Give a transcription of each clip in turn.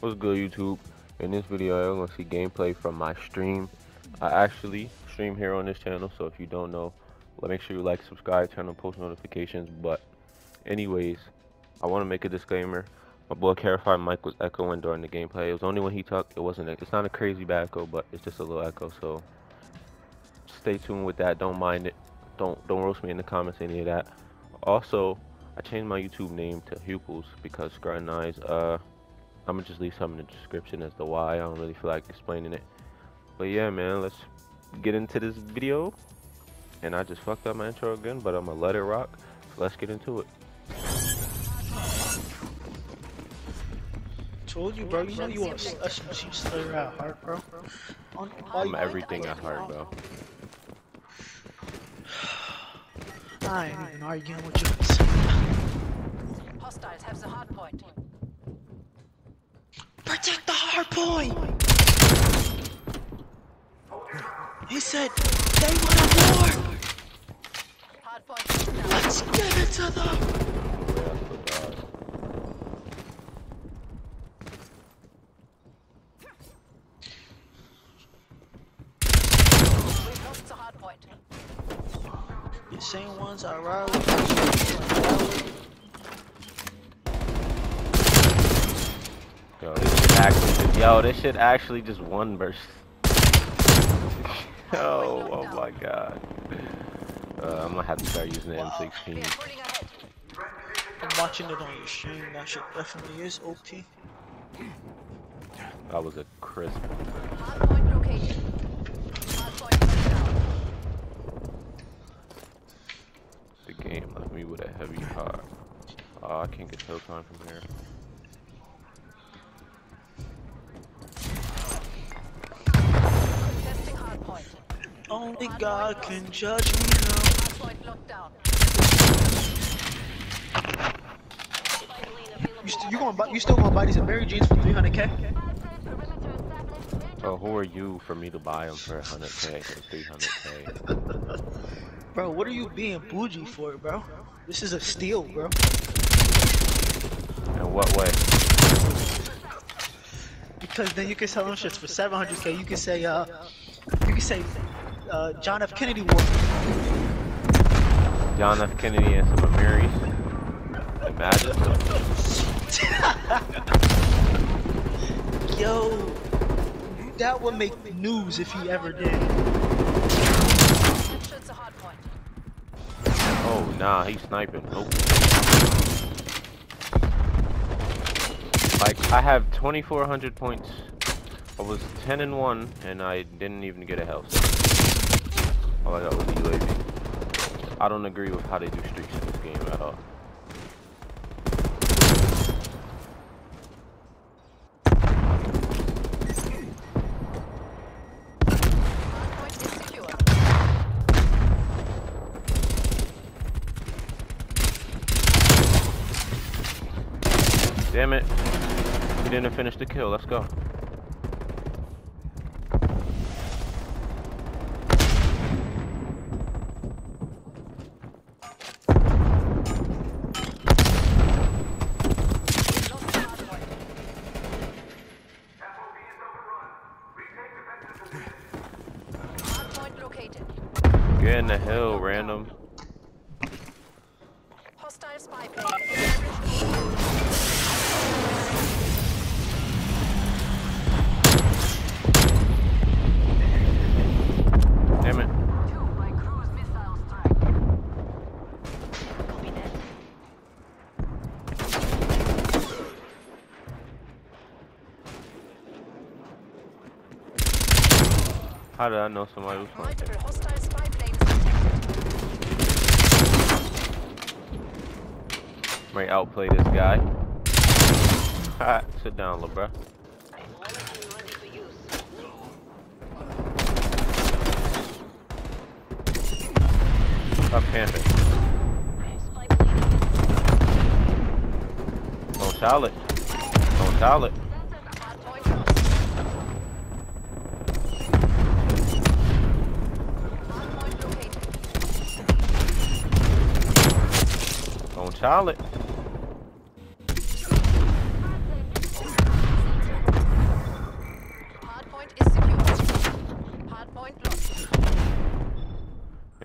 What's good, YouTube? In this video, you're gonna see gameplay from my stream. I actually stream here on this channel, so if you don't know, make sure you like, subscribe, turn on post notifications. But anyways, I want to make a disclaimer. My boy Terrified Mike was echoing during the gameplay. It was only when he talked. It's not a crazy bad echo, but it's just a little echo. So stay tuned with that. Don't mind it. Don't roast me in the comments, any of that. Also, I changed my YouTube name to Hupils because I'm gonna just leave some in the description as to why. I don't really feel like explaining it, but yeah, man, let's get into this video. And I just fucked up my intro again, but I'm gonna let it rock. So let's get into it. Told you, bro. You know you want a machine slayer at heart, bro. I'm everything at heart, bro. I ain't even arguing with you. Hostiles have the hard point. Protect the hard point! He said they want a war! Hard point. Let's give it to them! We lost the hard point. The same ones I ride with. Yo, this shit actually just one burst. Oh my god. I'm gonna have to start using the M16. I'm watching it on your stream. That shit definitely is OP. That was a crisp. The game left me with a heavy heart. Oh, I can't get kill time from here. Only God can judge me now. You still gonna buy these Mary Jeans for 300K? Bro, who are you for me to buy them for 100K or 300K? Bro, what are you being bougie for, bro? This is a steal, bro. In what way? Because then you can sell them shits for 700K. You can say, John F. Kennedy war. John F. Kennedy and some Marys. Imagine. Yo, that would make news if he ever did. Oh nah, he's sniping. Nope. Like I have 2,400 points. I was 10-1 and I didn't even get a health. All I got was the UAV. I don't agree with how they do streaks in this game at all. Damn it. We didn't finish the kill. Let's go. Get in the hill, random. Hostile spy plane. Damn it. How did I know somebody was playing? Might outplay this guy. Alright, sit down, little bruh. Stop camping. Don't towel it. Don't towel it. Don't towel it.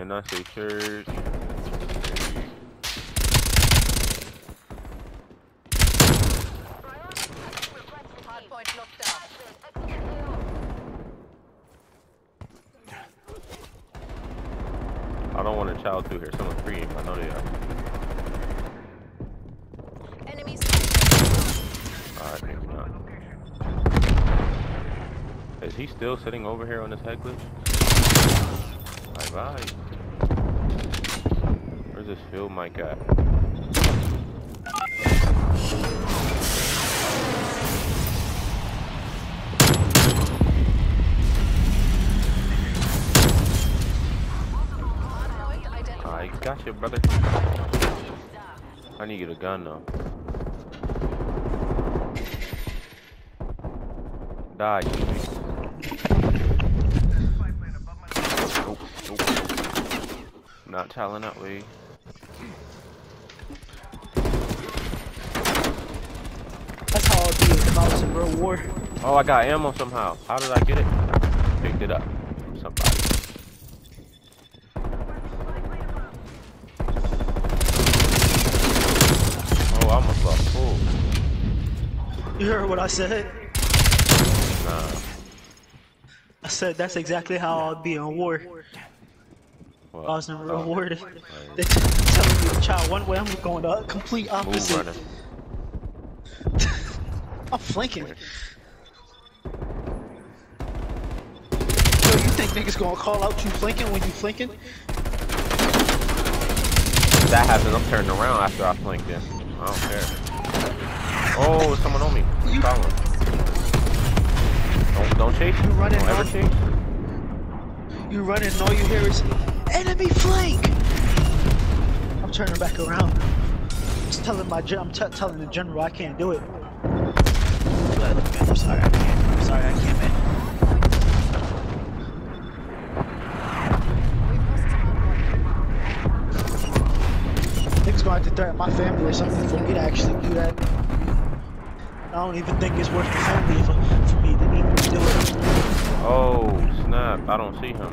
Can I say church? I don't want a child through here. Someone free him. I know they are. Enemies. Alright, he's not. Is he still sitting over here on this head glitch? Alright. Where's this field mic at? I got you, brother. I need to get a gun though. Die, you oh, oh. Not telling that way. That's how it is about some real war. Oh, I got ammo somehow. How did I get it? Picked it up from somebody. Oh, I almost got pulled. You heard what I said? Nah. I said that's exactly how I'd be in war. What? I was never rewarded. They telling me to try one way, I'm going the complete opposite. I'm flanking. So you think niggas gonna call out you flanking when you flanking? If that happens, I'm turning around after I flank this. I don't care. Oh, someone on me. You... Don't chase. You running. Don't ever chase. You running and all you hear is enemy flank. I'm turning back around. I'm telling the general I can't do it. I'm sorry, I can't. I'm sorry, I can't, man. Niggas gonna have to threaten my family or something for me to actually do that. I don't even think it's worth the family for me to even do it. Oh, snap. I don't see him.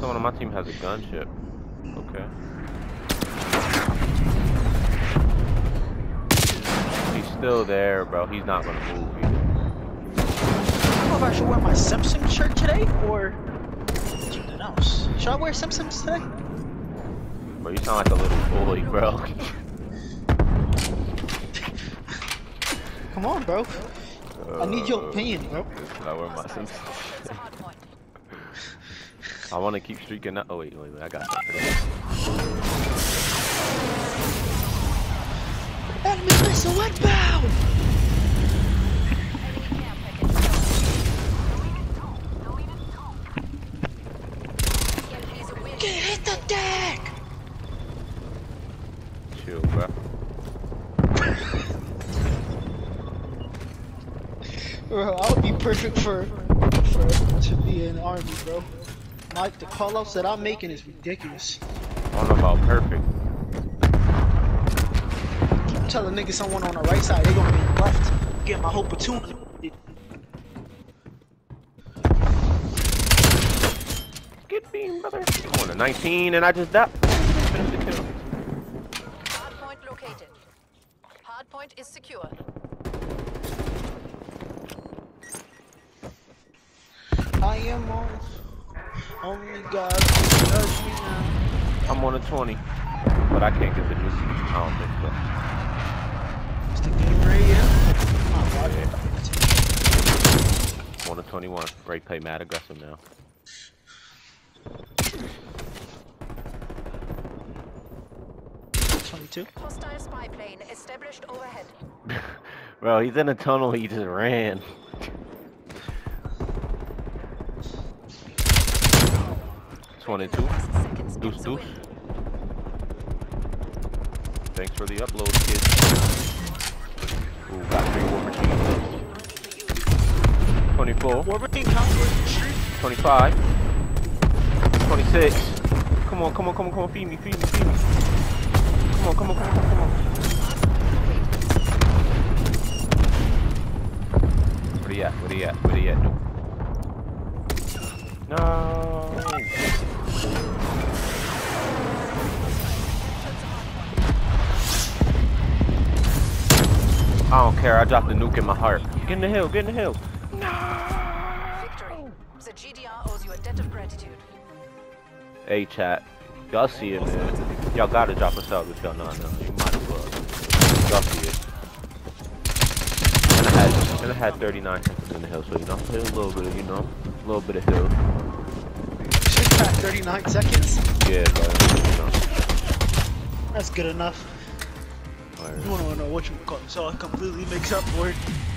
Someone on my team has a gunship. Okay. Still there, bro. He's not gonna move either. I don't know if I should wear my Simpson shirt today or something else. Should I wear Simpsons today? Bro, you sound like a little boy, bro. Come on, bro. I need your opinion, bro. Should I wear my Simpsons? I want to keep streaking out. Oh wait, I got it. Enemy missile inbound! Get hit the deck! Chill, bro. Bro, I would be perfect to be in the army, bro. Like, the call-outs that I'm making is ridiculous. I don't know about perfect. Tell the niggas someone on the right side, they gonna be left. Get my whole platoon. Get beam, brother. I'm on a 19 and I just died. Finish the kill. Hard point located. Hard point is secure. I am on. Only God can judge me now. I'm on a 20, but I can't get the juice. I don't think so. Yeah. 1 of 21. Great play, mad aggressive now. Hostile spy plane established overhead. Bro, he's in a tunnel. He just ran. Oh. 22. Deuce, deuce. Thanks for the upload, kids. Ooh, got 3 Wolverine. 24. Wolverine, 25. 26. Come on, come on, come on, come on, feed me. Come on, come on, come on, come on. Where he at? No. I don't care, I dropped a nuke in my heart. Get in the hill, get in the hill. No! Victory. The GDR owes you a debt of gratitude. Hey chat, y'all see it, man. Y'all gotta drop us out if y'all not know. You might as well. Y'all see it. And I had 39 seconds in the hill, so you know, play a little bit of, you know, a little bit of hill. Shit, 39 seconds? Yeah, bro. You know. That's good enough. Right. You wanna know what you call it, so I completely mix up for it.